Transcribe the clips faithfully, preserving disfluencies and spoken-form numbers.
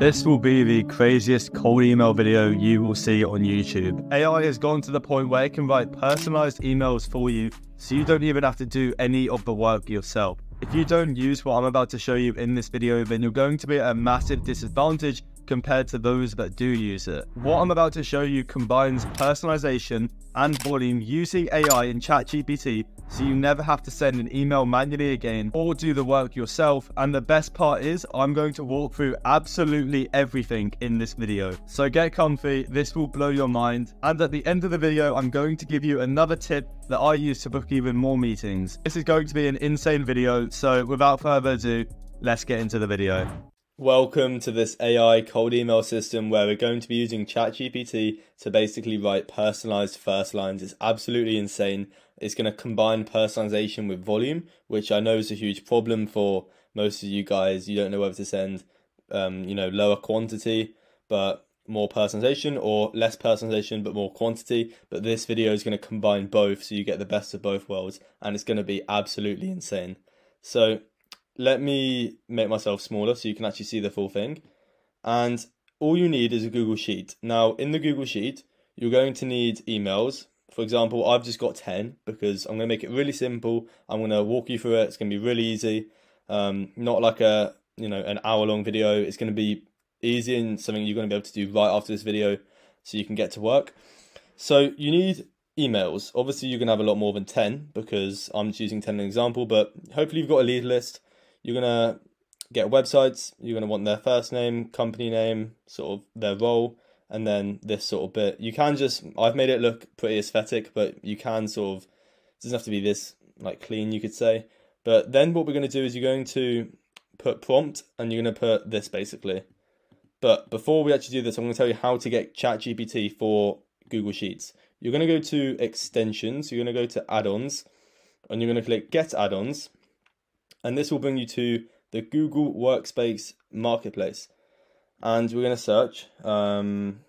This will be the craziest cold email video you will see on YouTube. A I has gone to the point where it can write personalized emails for you, so you don't even have to do any of the work yourself. If you don't use what I'm about to show you in this video, then you're going to be at a massive disadvantage compared to those that do use it. What I'm about to show you combines personalization and volume using A I in ChatGPT, so you never have to send an email manually again or do the work yourself. And the best part is I'm going to walk through absolutely everything in this video. So get comfy, this will blow your mind. And at the end of the video, I'm going to give you another tip that I use to book even more meetings. This is going to be an insane video. So without further ado, let's get into the video. Welcome to this A I cold email system where we're going to be using ChatGPT to basically write personalized first lines. It's absolutely insane. It's going to combine personalization with volume, which I know is a huge problem for most of you guys. You don't know whether to send, um, you know, lower quantity, but more personalization, or less personalization, but more quantity. But this video is going to combine both, so you get the best of both worlds, and it's going to be absolutely insane. So let me make myself smaller so you can actually see the full thing. And all you need is a Google Sheet. Now, in the Google Sheet, you're going to need emails. For example, I've just got ten because I'm going to make it really simple. I'm going to walk you through it. It's going to be really easy. Um, not like a, you know, an hour long video. It's going to be easy and something you're going to be able to do right after this video so you can get to work. So you need emails. Obviously, you're going to have a lot more than ten because I'm just using ten as an example, but hopefully you've got a lead list. You're going to get websites, you're going to want their first name, company name, sort of their role, and then this sort of bit. You can just, I've made it look pretty aesthetic, but you can sort of, it doesn't have to be this like clean, you could say. But then what we're going to do is you're going to put prompt and you're going to put this basically. But before we actually do this, I'm going to tell you how to get ChatGPT for Google Sheets. You're going to go to extensions, you're going to go to add-ons, and you're going to click get add-ons. And this will bring you to the Google Workspace Marketplace. And we're going to search um,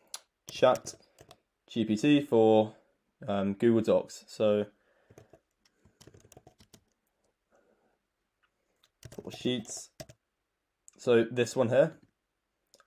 ChatGPT for um, Google Docs. So, for Sheets. So, this one here.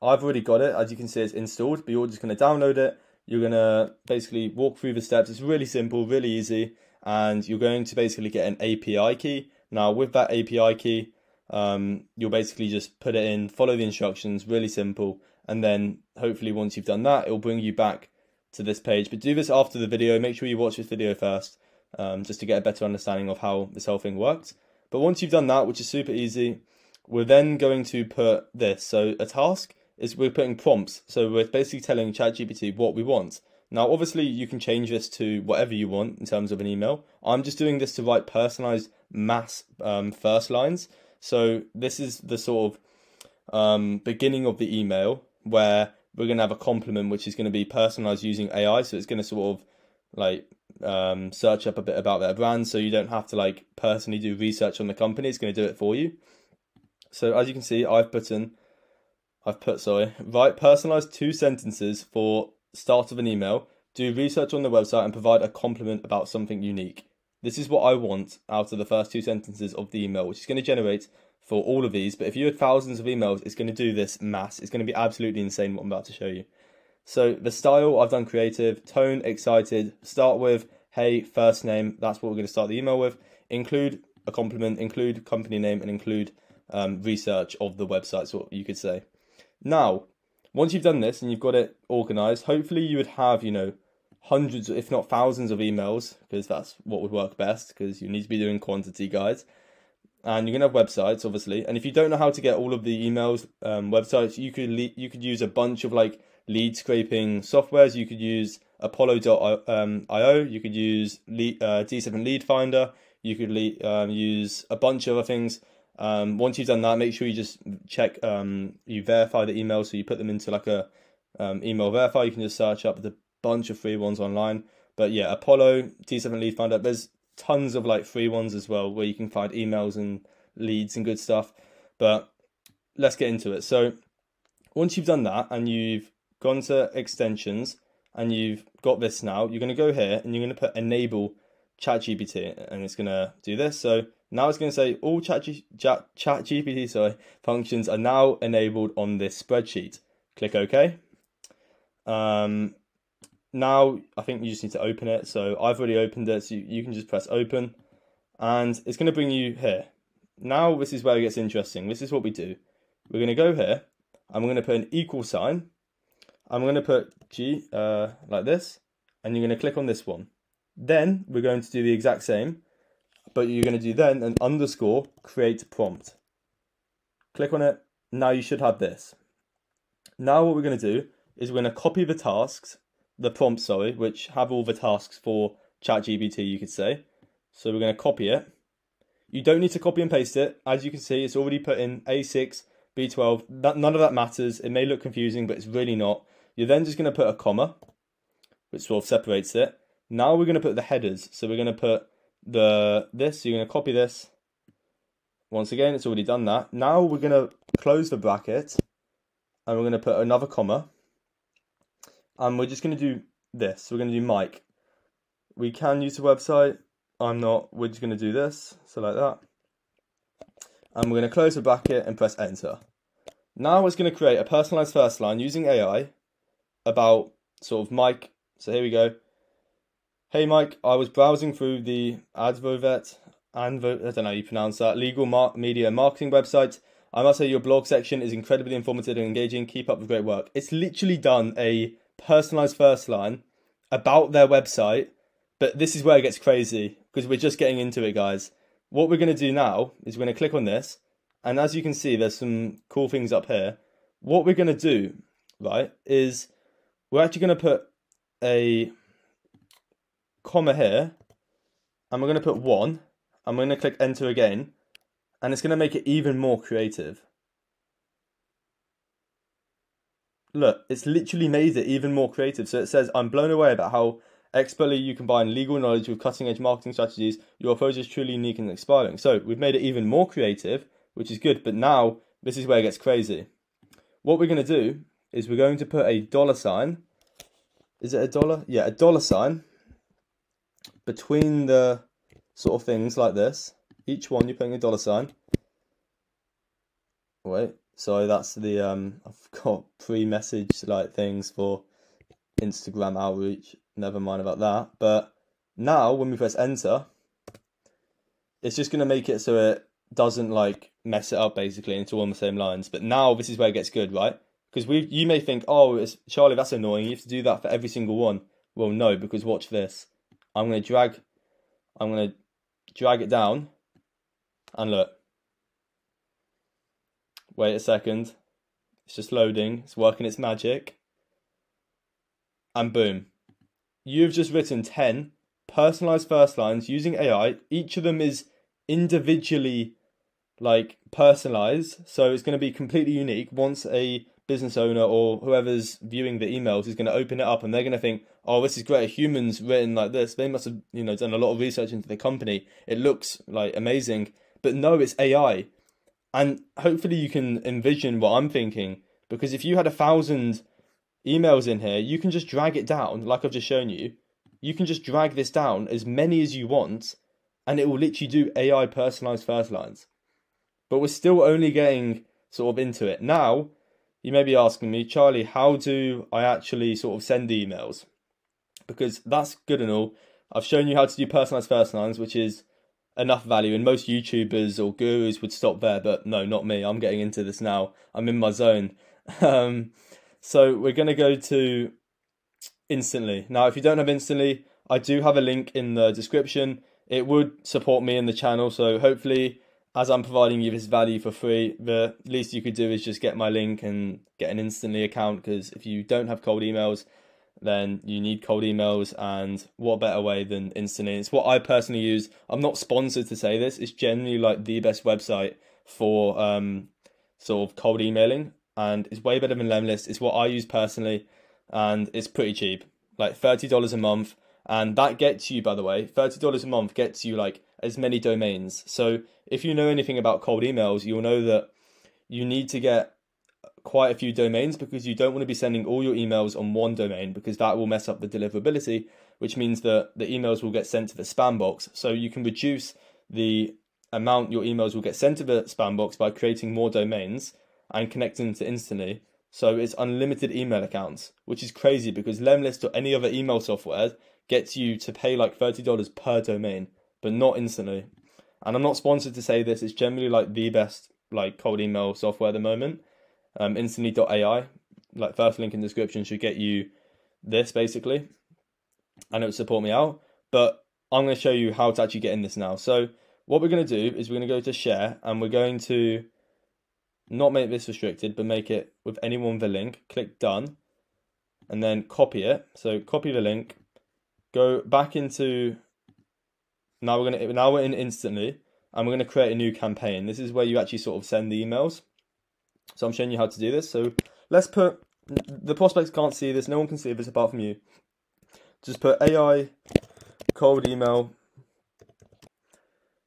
I've already got it. As you can see, it's installed. But you're just going to download it. You're going to basically walk through the steps. It's really simple, really easy. And you're going to basically get an A P I key. Now, with that A P I key, um, you'll basically just put it in, follow the instructions, really simple. And then hopefully once you've done that, it'll bring you back to this page. But do this after the video. Make sure you watch this video first, um, just to get a better understanding of how this whole thing works. But once you've done that, which is super easy, we're then going to put this. So a task is we're putting prompts. So we're basically telling ChatGPT what we want. Now, obviously, you can change this to whatever you want in terms of an email. I'm just doing this to write personalized mass um, first lines. So this is the sort of um, beginning of the email where we're going to have a compliment, which is going to be personalized using A I. So it's going to sort of like um, search up a bit about their brand. So you don't have to like personally do research on the company. It's going to do it for you. So as you can see, I've put in, I've put, sorry, write personalized two sentences for start of an email, do research on the website and provide a compliment about something unique. This is what I want out of the first two sentences of the email, which is going to generate for all of these. But if you had thousands of emails, it's going to do this mass. It's going to be absolutely insane what I'm about to show you. So the style, I've done creative, tone, excited, start with, hey, first name. That's what we're going to start the email with. Include a compliment, include company name, and include um, research of the website, so you could say. Now, once you've done this and you've got it organized, hopefully you would have, you know, hundreds, if not thousands of emails, because that's what would work best, because you need to be doing quantity, guys. And you're going to have websites, obviously. And if you don't know how to get all of the emails, um, websites, you could you could use a bunch of like lead scraping softwares. You could use apollo dot I O. You could use lead, uh, D seven Lead Finder. You could lead, um, use a bunch of other things. Um, once you've done that, make sure you just check, um, you verify the email. So you put them into like a um, email verify. You can just search up the bunch of free ones online. But yeah, Apollo, D seven Lead Finder, there's tons of like free ones as well where you can find emails and leads and good stuff. But let's get into it. So once you've done that and you've gone to extensions and you've got this now, you're going to go here and you're going to put enable ChatGPT and it's going to do this. So Now it's going to say all ChatGPT sorry, functions are now enabled on this spreadsheet. Click OK. Um, now I think you just need to open it. So I've already opened it, so you, you can just press open. And it's going to bring you here. Now this is where it gets interesting. This is what we do. We're going to go here. I'm going to put an equal sign. I'm going to put G uh, like this. And you're going to click on this one. Then we're going to do the exact same. But you're going to do then an underscore create prompt. Click on it. Now you should have this. Now what we're going to do is we're going to copy the tasks, the prompt, sorry, which have all the tasks for ChatGPT, you could say. So we're going to copy it. You don't need to copy and paste it. As you can see, it's already put in A six, B twelve. That, none of that matters. It may look confusing, but it's really not. You're then just going to put a comma, which sort of separates it. Now we're going to put the headers. So we're going to put the this, you're going to copy this. Once again, it's already done that. Now we're going to close the bracket and we're going to put another comma. And we're just going to do this. We're going to do Mike. We can use the website. I'm not. We're just going to do this. So like that. And we're going to close the bracket and press enter. Now it's going to create a personalized first line using A I about sort of Mike. So here we go. Hey Mike, I was browsing through the Advovet, Anvo, I don't know how you pronounce that, legal mar media marketing website. I must say your blog section is incredibly informative and engaging. Keep up the great work. It's literally done a personalized first line about their website, but this is where it gets crazy because we're just getting into it, guys. What we're going to do now is we're going to click on this. And as you can see, there's some cool things up here. What we're going to do, right, is we're actually going to put a comma here, and we're going to put one, and we're going to click enter again, and it's going to make it even more creative. Look, it's literally made it even more creative. So it says, I'm blown away about how expertly you combine legal knowledge with cutting-edge marketing strategies. Your approach is truly unique and inspiring. So we've made it even more creative, which is good, but now this is where it gets crazy. What we're going to do is we're going to put a dollar sign. Is it a dollar? Yeah, a dollar sign. Between the sort of things like this, each one you're putting a dollar sign. Wait, sorry, that's the um, I've got pre-message like things for Instagram outreach. Never mind about that. But now when we press enter, it's just gonna make it so it doesn't like mess it up basically into all the same lines. But now this is where it gets good, right? Because we, you may think, oh, it's, Charlie, that's annoying. You have to do that for every single one. Well, no, because watch this. I'm going to drag, I'm going to drag it down and look, wait a second, it's just loading, it's working its magic, and boom, you've just written ten personalized first lines using A I, each of them is individually like personalized, so it's going to be completely unique. Once a business owner or whoever's viewing the emails is going to open it up and they're going to think, oh, this is great, a human's written like this, they must have, you know, done a lot of research into the company, it looks like amazing. But no, it's A I, and hopefully you can envision what I'm thinking, because if you had a thousand emails in here, you can just drag it down like I've just shown you. You can just drag this down as many as you want and it will literally do A I personalized first lines. But we're still only getting sort of into it now. You may be asking me, Charlie, how do I actually sort of send emails? Because that's good and all. I've shown you how to do personalized first lines, which is enough value. And most YouTubers or gurus would stop there, but no, not me. I'm getting into this now. I'm in my zone. Um, so we're going to go to Instantly. Now, if you don't have Instantly, I do have a link in the description. It would support me and the channel. So hopefully, as I'm providing you this value for free, the least you could do is just get my link and get an Instantly account, because if you don't have cold emails, then you need cold emails, and what better way than Instantly. It's what I personally use. I'm not sponsored to say this. It's generally like the best website for um, sort of cold emailing, and it's way better than Lemlist. It's what I use personally, and it's pretty cheap, like thirty dollars a month. And that gets you, by the way, thirty dollars a month gets you like as many domains. So if you know anything about cold emails, you'll know that you need to get quite a few domains, because you don't want to be sending all your emails on one domain, because that will mess up the deliverability, which means that the emails will get sent to the spam box. So you can reduce the amount your emails will get sent to the spam box by creating more domains and connecting them to Instantly. So it's unlimited email accounts, which is crazy because Lemlist or any other email software gets you to pay like thirty dollars per domain, but not Instantly. And I'm not sponsored to say this, it's generally like the best like cold email software at the moment. Um, instantly dot A I, like first link in the description, should get you this basically, and it would support me out. But I'm going to show you how to actually get in this now. So what we're going to do is we're going to go to share, and we're going to not make this restricted, but make it with anyone with a link. Click done, and then copy it. So copy the link, go back into, now we're going to, now we're in Instantly, and we're going to create a new campaign. This is where you actually sort of send the emails. So I'm showing you how to do this. So let's put, the prospects can't see this, no one can see this apart from you. Just put A I cold email,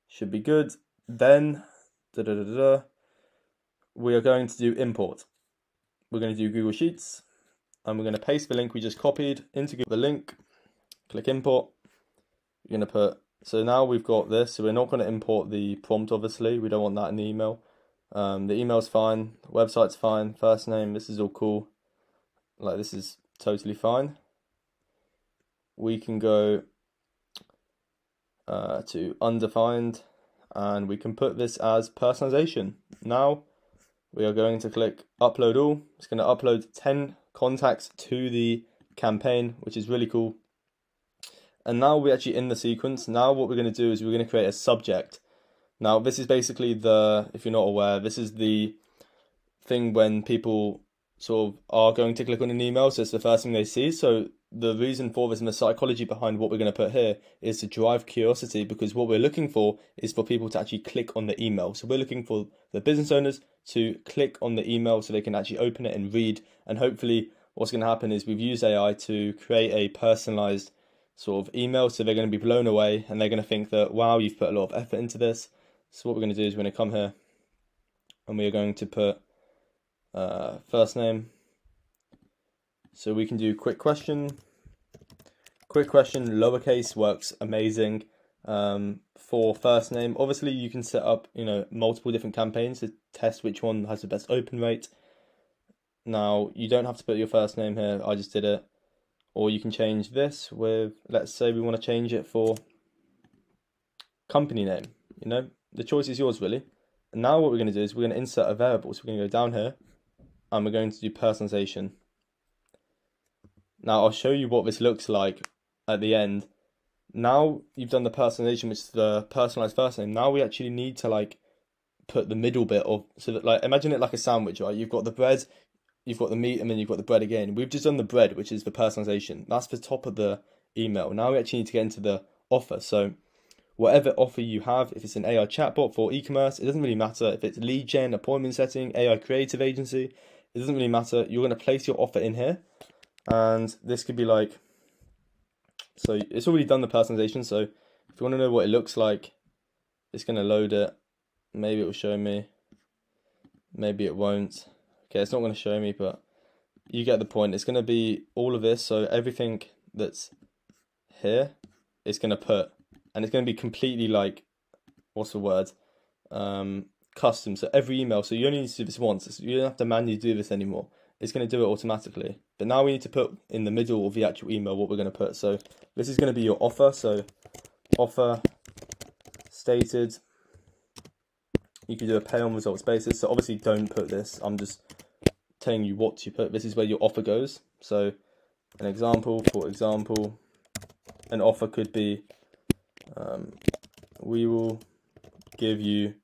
should be good. Then da, da, da, da, da, we are going to do import. We're going to do Google Sheets, and we're going to paste the link we just copied into Google, the link, click import. You're going to put, so now we've got this, so we're not going to import the prompt, obviously, we don't want that in the email. Um, the email's fine, the website's fine, first name, this is all cool. Like, this is totally fine. We can go uh, to undefined, and we can put this as personalization. Now we are going to click upload all. It's going to upload ten contacts to the campaign, which is really cool. And now we're actually in the sequence. Now what we're going to do is we're going to create a subject. Now this is basically the, if you're not aware, this is the thing when people sort of are going to click on an email, so it's the first thing they see. So the reason for this and the psychology behind what we're going to put here is to drive curiosity, because what we're looking for is for people to actually click on the email. So we're looking for the business owners to click on the email so they can actually open it and read. And hopefully what's going to happen is we've used A I to create a personalized sort of email, so they're going to be blown away and they're going to think that, wow, you've put a lot of effort into this. So what we're going to do is we're going to come here and we are going to put uh, first name. So we can do quick question. Quick question, lowercase works amazing um, for first name. Obviously, you can set up, you know, multiple different campaigns to test which one has the best open rate. Now, you don't have to put your first name here. I just did it. Or you can change this with, let's say we want to change it for company name. You know, the choice is yours, really. And now what we're going to do is we're going to insert a variable. So we're going to go down here and we're going to do personalization. Now I'll show you what this looks like at the end. Now you've done the personalization, which is the personalized first name. Now we actually need to like put the middle bit of, so that like, imagine it like a sandwich, right? You've got the bread, you've got the meat, and then you've got the bread again. We've just done the bread, which is the personalization. That's the top of the email. Now we actually need to get into the offer. So whatever offer you have, if it's an A I chatbot for e-commerce, it doesn't really matter. If it's lead gen, appointment setting, A I creative agency, it doesn't really matter. You're going to place your offer in here. And this could be like, so it's already done the personalization. So if you want to know what it looks like, it's going to load it. Maybe it will show me. Maybe it won't. Okay, it's not going to show me, but you get the point. It's going to be all of this. So everything that's here, it's going to put, and it's going to be completely like, what's the word? Um, custom. So every email. So you only need to do this once. You don't have to manually do this anymore. It's going to do it automatically. But now we need to put in the middle of the actual email what we're going to put. So this is going to be your offer. So offer stated. You can do a pay on results basis. So obviously don't put this. I'm just telling you what to put. This is where your offer goes. So an example, for example, an offer could be, um, we will give you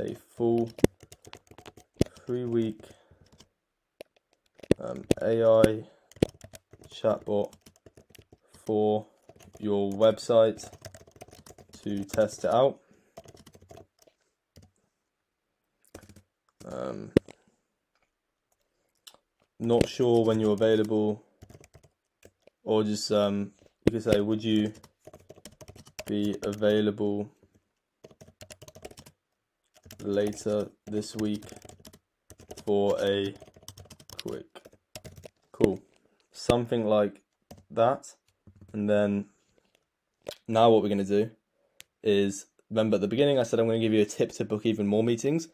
a full three-week um, A I chatbot for your website to test it out. Um, not sure when you're available, or just um, you could say, would you be available later this week for a quick call, something like that. And then now what we're going to do is, remember at the beginning I said I'm going to give you a tip to book even more meetings.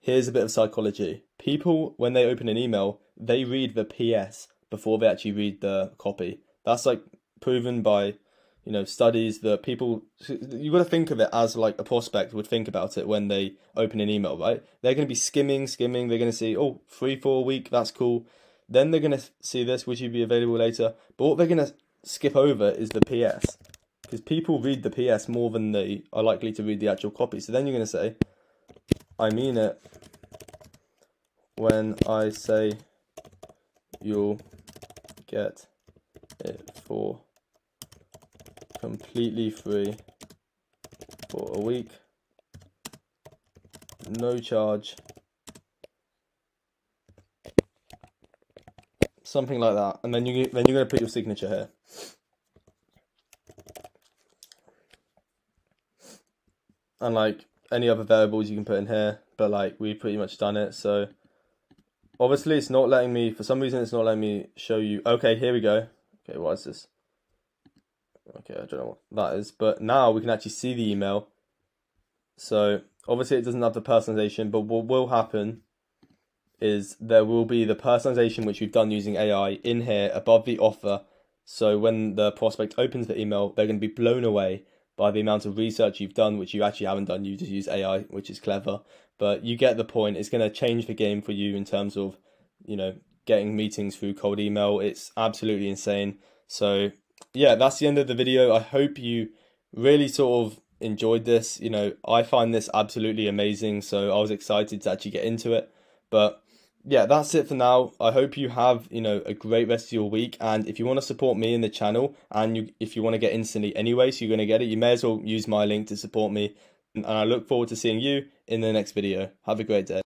Here's a bit of psychology. People, when they open an email, they read the P S before they actually read the copy. That's like proven by, you know, studies that people, you've got to think of it as like a prospect would think about it when they open an email, right? They're going to be skimming, skimming. They're going to see, oh, free for a week. That's cool. Then they're going to see this. Would you be available later? But what they're going to skip over is the P S, because people read the P S more than they are likely to read the actual copy. So then you're going to say, I mean it when I say you'll get it for completely free for a week, no charge, something like that, and then you then you're gonna put your signature here. And like any other variables you can put in here, but like we've pretty much done it. So obviously it's not letting me, for some reason it's not letting me show you. Okay, here we go. Okay, what is this? Okay, I don't know what that is, but now we can actually see the email. So obviously it doesn't have the personalization, but what will happen is there will be the personalization which we've done using A I in here above the offer. So when the prospect opens the email, they're going to be blown away by the amount of research you've done, which you actually haven't done. You just use A I, which is clever, but you get the point. It's going to change the game for you in terms of, you know, getting meetings through cold email. It's absolutely insane. So yeah, that's the end of the video. I hope you really sort of enjoyed this. You know, I find this absolutely amazing, so I was excited to actually get into it. But yeah, that's it for now. I hope you have, you know, a great rest of your week. And if you want to support me in the channel, and you, if you want to get Instantly anyway, so you're going to get it, you may as well use my link to support me. And I look forward to seeing you in the next video. Have a great day.